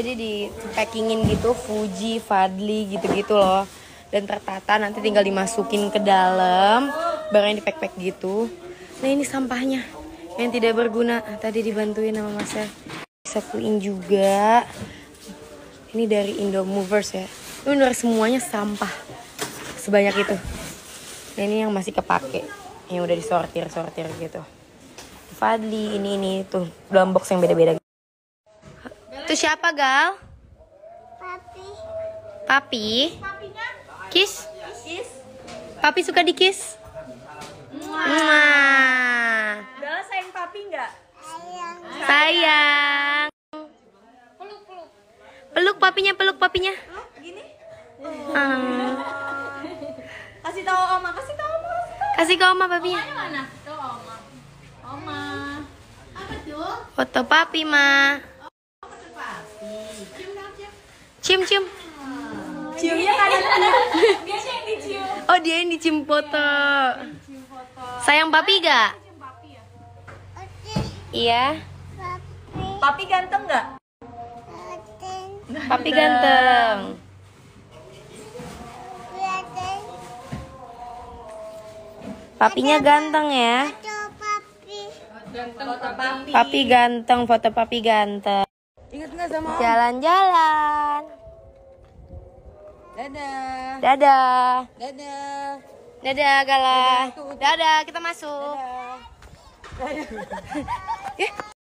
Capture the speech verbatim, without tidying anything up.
jadi di packingin gitu, Fuji, Fadli gitu-gitu loh, dan tertata, nanti tinggal dimasukin ke dalam barangnya, di pack-pack gitu. Nah ini sampahnya yang tidak berguna, tadi dibantuin sama masnya disakuin juga. Ini dari Indo Movers ya, ini bener semuanya sampah sebanyak itu. Nah ini yang masih kepake, yang udah disortir-sortir gitu. Fadli ini ini tuh dalam box yang beda-beda. Itu siapa Gal? Papi. Papi? Papinya? Kiss? Kiss? Papi suka dikis? Muah. Gal sayang papi nggak? Sayang. Sayang. Peluk peluk. Peluk papinya, peluk papinya. Peluk gini? Oh. Hmm. Kasih tahu Oma, kasih tahu Oma. Kasih ke Oma papinya. Omanya mana? Tuh Oma. Oma. Apa tuh? Foto papi, Ma. Cium-cium. Ciumnya kanan-kanan. Dia yang dicium. Oh, dia yang dicium foto. Sayang papi gak? Iya. Papi ganteng gak? Papi ganteng. Papinya ganteng ya. Papi ganteng, foto papi ganteng. Ingat nggak sama Om? Jalan-jalan. Dadah. Dadah. Dadah. Dadah, Gala. Dadah, kita masuk. Dadah. Dadah.